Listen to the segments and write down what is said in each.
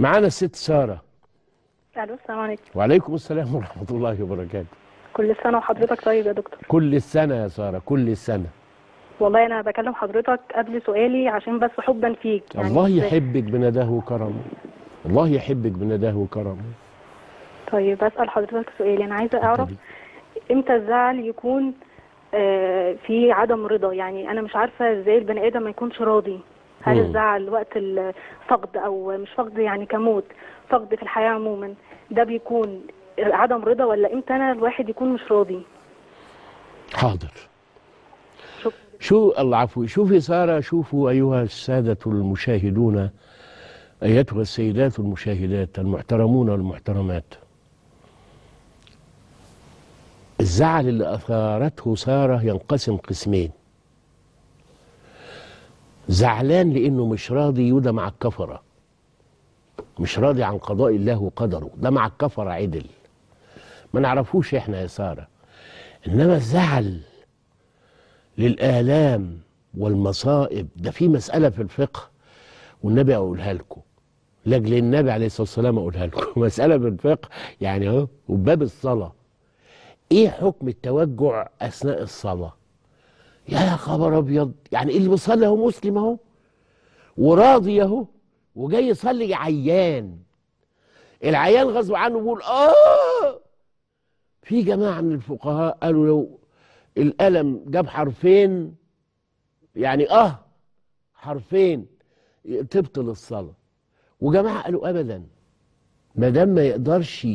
معانا الست ساره. الو السلام عليكم. وعليكم السلام ورحمه الله وبركاته. كل سنه وحضرتك طيب يا دكتور. كل السنه يا ساره، كل السنه. والله انا بكلم حضرتك قبل سؤالي عشان بس حبا فيك. يعني الله يحبك بنداه وكرمه. الله يحبك بنداه وكرمه. طيب اسال حضرتك سؤالي، انا عايزه اعرف امتى الزعل يكون في عدم رضا؟ يعني انا مش عارفه ازاي البني ادم ما يكونش راضي. هل الزعل وقت الفقد او مش فقد يعني كموت، فقد في الحياه عموما، ده بيكون عدم رضا ولا امتى انا الواحد يكون مش راضي؟ حاضر. شو الله عفو. شوفي ساره، شوفوا ايها الساده المشاهدون، ايتها السيدات المشاهدات المحترمون والمحترمات، الزعل اللي اثارته ساره ينقسم قسمين. زعلان لانه مش راضي، وده مع الكفره، مش راضي عن قضاء الله وقدره، ده مع الكفره عدل ما نعرفوش احنا يا ساره. انما الزعل للآلام والمصائب، ده في مسألة في الفقه والنبي أقولها لكم، لأجل النبي عليه الصلاة والسلام أقولها لكم، مسألة في الفقه يعني أهو، وباب الصلاة. إيه حكم التوجع أثناء الصلاة؟ يا خبر أبيض، يعني اللي بيصلي أهو مسلم أهو وراضي أهو وجاي يصلي عيان، العيان غصب عنه بيقول آه. في جماعة من الفقهاء قالوا لو الألم جاب حرفين، يعني حرفين تبطل الصلاة، وجماعة قالوا أبدا ما دام ما يقدرش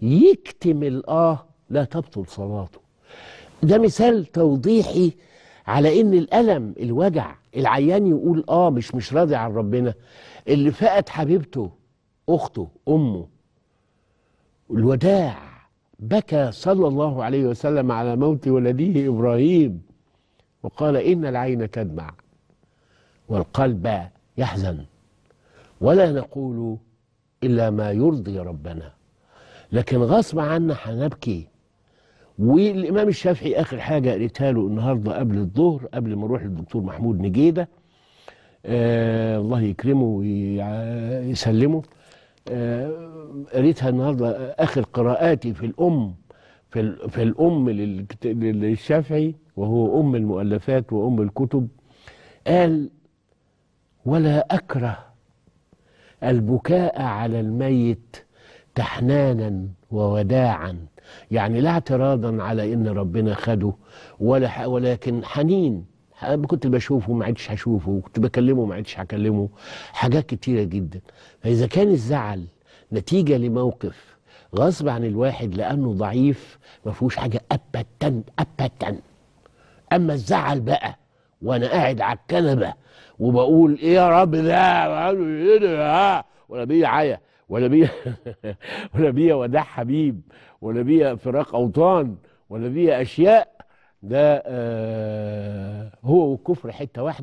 يكتم لا تبطل صلاته. ده مثال توضيحي على إن الألم الوجع، العيان يقول مش راضي عن ربنا، اللي فقد حبيبته، أخته، أمه، الوداع، بكى صلى الله عليه وسلم على موت ولده إبراهيم وقال إن العين تدمع والقلب يحزن ولا نقول إلا ما يرضي ربنا، لكن غصب عنا هنبكي. والإمام الشافعي آخر حاجة قالتها له النهاردة قبل الظهر، قبل ما أروح للدكتور محمود نجيدة الله يكرمه ويسلمه، قريتها النهارده اخر قراءاتي في الام، في الام للشافعي، وهو ام المؤلفات وام الكتب. قال: ولا اكره البكاء على الميت تحنانا ووداعا، يعني لا اعتراضا على ان ربنا خده ولكن حنين. كنت بشوفه ما عدتش هشوفه، وكنت بكلمه ما عدتش هكلمه، حاجات كتيرة جدا. فإذا كان الزعل نتيجة لموقف غصب عن الواحد لأنه ضعيف ما فيهوش حاجة أبدا أبدا. أما الزعل بقى وأنا قاعد على الكنبة وبقول إيه يا رب ده ولا بيا عيا ولا بيا ولا بيا وداع حبيب ولا بيا فراق أوطان ولا بيا أشياء، ده هو والكفر حتة واحدة.